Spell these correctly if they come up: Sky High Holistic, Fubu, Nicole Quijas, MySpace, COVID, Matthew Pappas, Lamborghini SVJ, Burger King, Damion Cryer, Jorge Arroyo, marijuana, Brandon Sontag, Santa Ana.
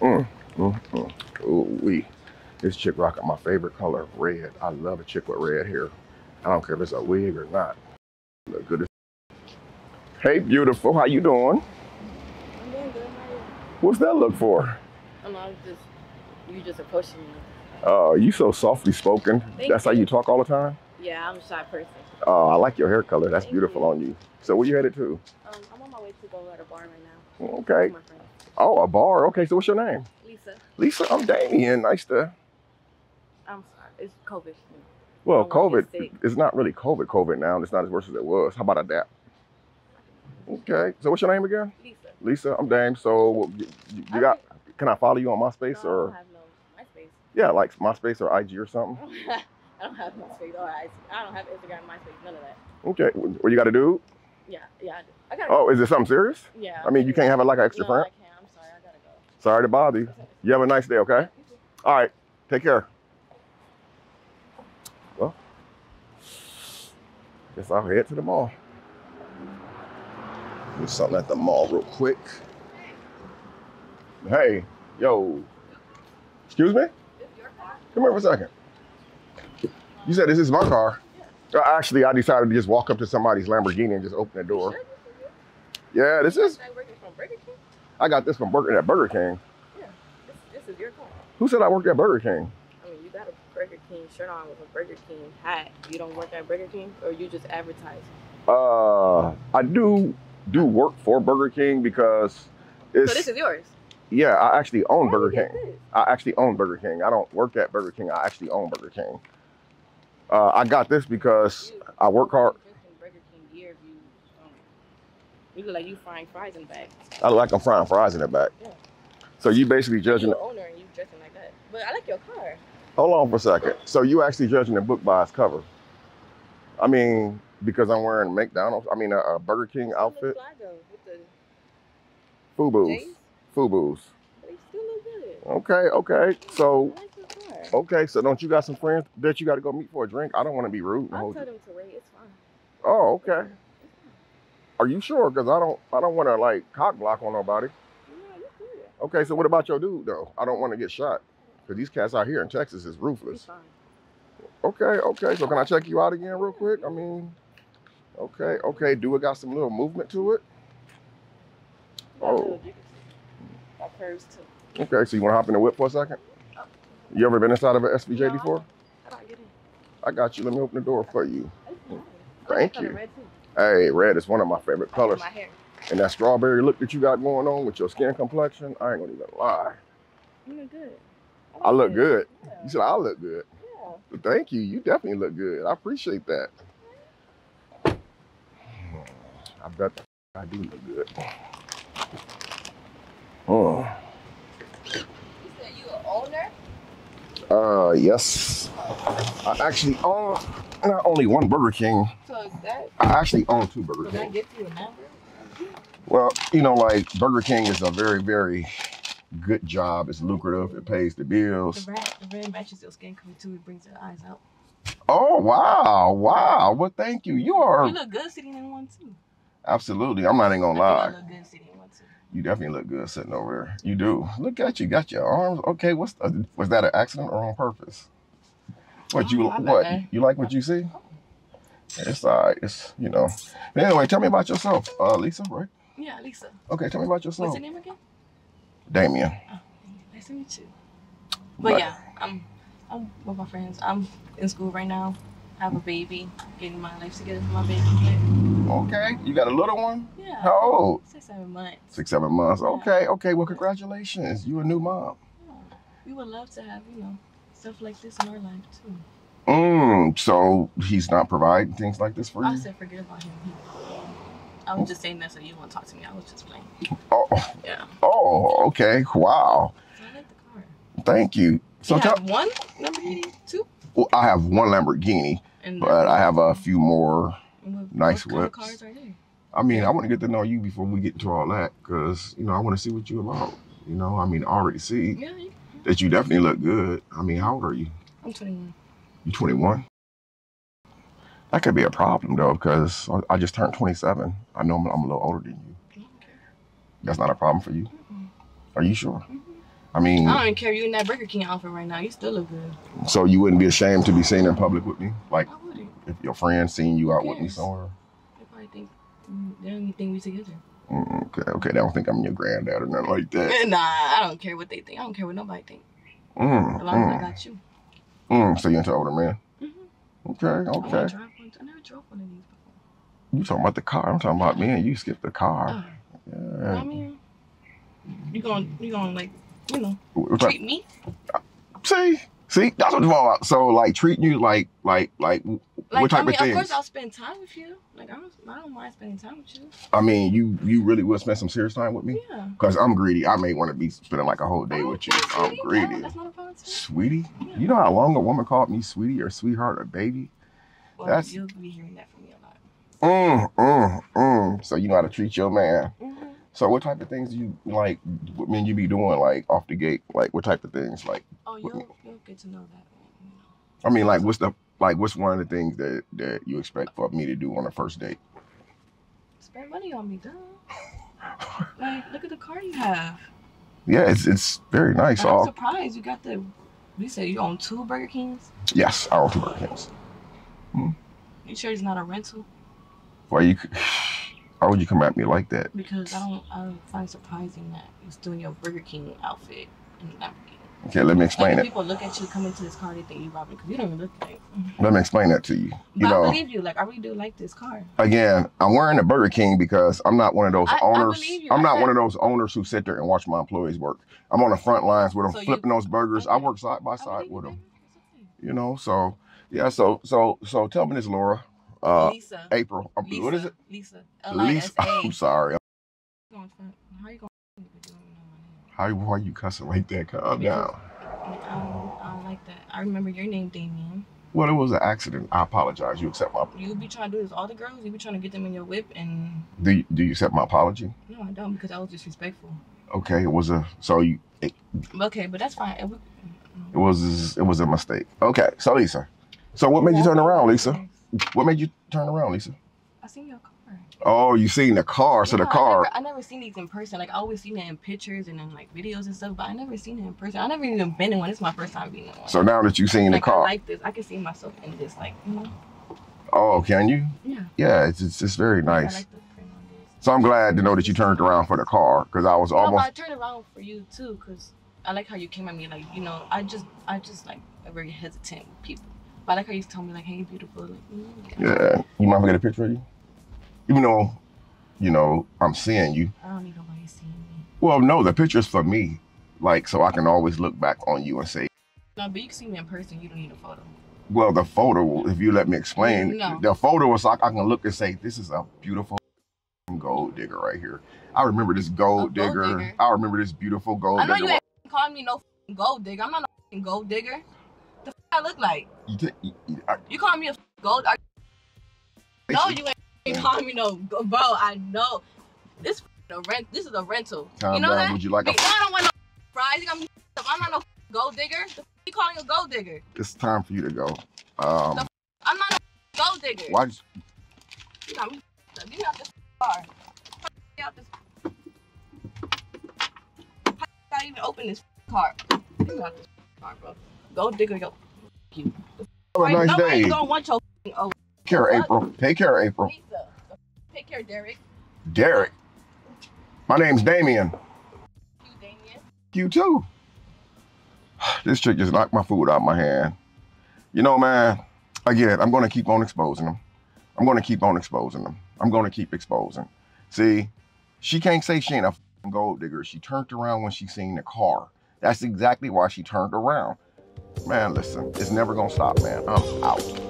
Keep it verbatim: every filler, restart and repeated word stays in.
Mm, mm, mm. Ooh, wee. This chick rocking my favorite color, red. I love a chick with red hair. I don't care if it's a wig or not. Look good as Hey, beautiful. How you doing? I'm doing good. How are you? What's that look for? I'm not just, you just approaching me. Oh, uh, you so softly spoken. Thank That's you. How you talk all the time? Yeah, I'm a shy person. Oh, I like your hair color. That's Thank beautiful you. On you. So where you headed to? Um, I'm on my way to go at a bar right now. Okay. Oh, a bar. Okay, so what's your name? Lisa. Lisa, I'm Damien. Nice to... I'm sorry. It's COVID. Well, COVID, it's not really COVID, COVID now. It's not as worse as it was. How about a dap? Okay. So what's your name again? Lisa. Lisa, I'm Dame. So you, you okay. got, can I follow you on MySpace? No, or? I don't have no MySpace. Yeah, like MySpace or I G or something. I don't have MySpace or I G. I don't have Instagram, MySpace, none of that. Okay. Well, you got a dude? Yeah, yeah, I do. I gotta oh, go. Is it something serious? Yeah. I mean, you can't have it like an extra friend? No, I can't. I'm sorry. I got to go. Sorry to bother you. You have a nice day, okay? All right. Take care. Well, guess I'll head to the mall. Do something at the mall real quick. Hey, yo. Excuse me? Come here for a second. You said this is my car. Yeah. Actually, I decided to just walk up to somebody's Lamborghini and just open the door. Sure this yeah, this is. I work from Burger King? I got this from Burger at Burger King. Yeah, this, this is your car. Who said I worked at Burger King? I mean, you got a Burger King shirt on with a Burger King hat. You don't work at Burger King, or you just advertise? Uh, I do. do work for Burger King because it's... So this is yours? Yeah, I actually own Why Burger King. This? I actually own Burger King. I don't work at Burger King. I actually own Burger King. Uh, I got this because you, I work hard. Burger King gear, you, um, you look like you frying fries in the back. I look like I'm frying fries in the back. Yeah. So you basically judging... You're the owner and you dressing like that. But I like your car. Hold on for a second. So you actually judging the book by its cover. I mean... Because I'm wearing McDonald's, I mean a, a Burger King outfit. With the Fubu's, J's? Fubu's. But they still look good. Okay, okay. So, I like your car. Okay. So don't you got some friends that you got to go meet for a drink? I don't want to be rude. I'll tell them to wait. It's fine. Oh, okay. Are you sure? Because I don't, I don't want to like cock block on nobody. No, you good. Okay. So what about your dude though? I don't want to get shot because these cats out here in Texas is ruthless. He's fine. Okay, okay. So can I check you out again real quick? I mean. Okay, okay. Do it got some little movement to it? Oh. My curves too. Okay, so you want to hop in the whip for a second? You ever been inside of an S V J no, before? I, I, get in. I got you. Let me open the door for you. Thank you. Red too. Hey, red is one of my favorite colors. I like my hair. And that strawberry look that you got going on with your skin complexion, I ain't gonna even lie. You look good. I, I look good. good. Yeah. You said I look good. Yeah. Thank you. You definitely look good. I appreciate that. I bet I do look good. Oh. You said you an owner? Uh, yes. I actually own not only one Burger King. So is that? I actually own two Burger King. Did I get you a number? Well, you know, like Burger King is a very, very good job. It's lucrative. It pays the bills. The red, the red matches your skin color too. It brings your eyes out. Oh wow, wow. Well, thank you. You are. You look good sitting in one too. Absolutely. I'm not even gonna lie. I look good sitting in one too. You definitely look good sitting over there. You do. Look at you. Got your arms. Okay. What's the, was that an accident or on purpose? What you like what that. You like what you see? It's all right. It's you know. But anyway, tell me about yourself, uh, Lisa, right? Yeah, Lisa. Okay, tell me about yourself. What's your name again? Damien. Oh, nice to meet you. But, but yeah, I'm. I'm with my friends. I'm in school right now. I have a baby. Getting my life together for my baby. Okay. You got a little one? Yeah. How old? Six, seven months. Six, seven months. Yeah. Okay. Okay. Well, congratulations. You a new mom. Yeah. We would love to have, you know, stuff like this in our life, too. Mm. So he's not providing things like this for you? I said forget about him. I was just saying that so you won't talk to me. I was just playing. Oh. Yeah. Oh, okay. Wow. So I like the car. Thank you. So you have one Lamborghini, two? Well, I have one Lamborghini, and but I have a few more what, nice what whips. Kind of cars are there? I mean, I want to get to know you before we get into all that, because, you know, I want to see what you're about. You know, I mean, I already see yeah, you that you definitely look good. I mean, how old are you? I'm twenty-one. You're twenty-one? That could be a problem, though, because I just turned twenty-seven. I know I'm, I'm a little older than you. Okay. That's not a problem for you? Mm-mm. Are you sure? Mm-hmm. I mean, I don't care. You in that Burger King outfit right now. You still look good. So you wouldn't be ashamed to be seen in public with me? Like, I wouldn't. If your friend seen you out with me somewhere? They probably think they don't even think we together. Mm, okay, okay. They don't think I'm your granddad or nothing like that. Nah, I don't care what they think. I don't care what nobody think. Mm, as long mm. as I got you. Mm, so you into an older man? Mm-hmm. Okay, okay. I, drive one, I never drove one of these before. You talking about the car? I'm talking about me and you skipped the car. Uh, yeah. I mean, you gonna you gonna like. You know, What's treat like, me. See, see, that's what it's all about. So, like, treating you like, like, like, like what type I mean, of things? Of course, I'll spend time with you. Like, I don't, I don't mind spending time with you. I mean, you, you really will spend some serious time with me. Yeah. Because I'm greedy. I may want to be spending like a whole day with you. Sweetie, I'm greedy. No, that's not a problem. Sweetie, yeah. You know how long a woman called me sweetie or sweetheart or baby? Well, that's... you'll be hearing that from me a lot. Mm, mm, mm. So you know how to treat your man. Mm-hmm. So what type of things do you like? What mean you be doing like off the gate? Like what type of things? Like oh, you'll you'll get to know that. I mean, like what's the like what's one of the things that that you expect for me to do on a first date? Spend money on me, duh. Like look at the car you have. Yeah, it's it's very nice. I'm surprised you got the. You said you own two Burger Kings. Yes, I own two Burger Kings. Hmm? You sure it's not a rental? Well, you. Could... Why would you come at me like that? Because I don't, I don't find surprising that you're still in your Burger King outfit and Lamborghini. Okay, let me explain like, it. People look at you coming to this car, they think you robbing because you don't even look like it. Let me explain that to you. you but know, I believe you. Like, I really do like this car. Again, I'm wearing a Burger King because I'm not one of those I, owners. I believe you. I'm I not have... one of those owners who sit there and watch my employees work. I'm on the front lines with them, so flipping you... those burgers. Okay. I work side by side with them. Okay. You know, so, yeah, so, so, so tell me this, Laura. Uh, Lisa. April. Um, Lisa. What is it? Lisa. Lisa. I'm sorry. How are you going? How why are you cussing like that? Calm down. I don't, I don't like that. I remember your name, Damien. Well, it was an accident. I apologize. You accept my. You be trying to do this all the girls. You be trying to get them in your whip and. Do you, do you accept my apology? No, I don't because I was disrespectful. Okay, it was a so you. It, okay, but that's fine. It was, it was it was a mistake. Okay, so Lisa, so what made you turn around, Lisa? What made you turn around, Lisa? I seen your car. Oh, you seen the car. So yeah, the car. I never, I never seen these in person. Like, I always seen it in pictures and in, like, videos and stuff, but I never seen it in person. I never even been in one. It's my first time being in one. So now that you've seen like, the car. I like this. I can see myself in this, like, you know. Oh, can you? Yeah. Yeah, it's, it's, it's very nice. I like the print on this. So I'm glad to know that you turned around for the car, because I was no, almost. I turned around for you, too, because I like how you came at me. Like, you know, I just, I just like, I'm very hesitant with people. I like how you told me, like, hey, beautiful. Like, mm-hmm. Yeah. You mind if I get a picture of you? Even though, you know, I'm seeing you. I don't need nobody seeing me. Well, no, the picture's for me. Like, so I can always look back on you and say. No, but you can see me in person. You don't need a photo. Well, the photo, if you let me explain. No. The photo is like I can look and say, this is a beautiful gold digger right here. I remember this gold, digger. gold digger. I remember this beautiful gold I know digger. You ain't calling me no gold digger. I'm not no gold digger. The f I look like? You, you, you, I, you call me a f gold? Are you, no, you ain't calling me no bro. I know this. A rent. This is a rental. Calm you know down. That? Would you like? Because a, I don't want no fries. I'm, I'm not no gold digger. The f you calling a gold digger? It's time for you to go. Um, the f I'm not no gold digger. Why? Just, you got me. Get me out this car. Get out this. How I even open this car? Get me out this car, bro. Go digger, yo. You. Have a nice day. Don't want your oh. Take care, of April. Take care, of April. Lisa. Take care, Derek. Derek. My name's Damien. You, Damien. You too. This chick just knocked my food out of my hand. You know, man. Again, I'm gonna keep on exposing them. I'm gonna keep on exposing them. I'm gonna keep exposing. See, she can't say she ain't a gold digger. She turned around when she seen the car. That's exactly why she turned around. Man, listen, it's never gonna stop, man. I'm out.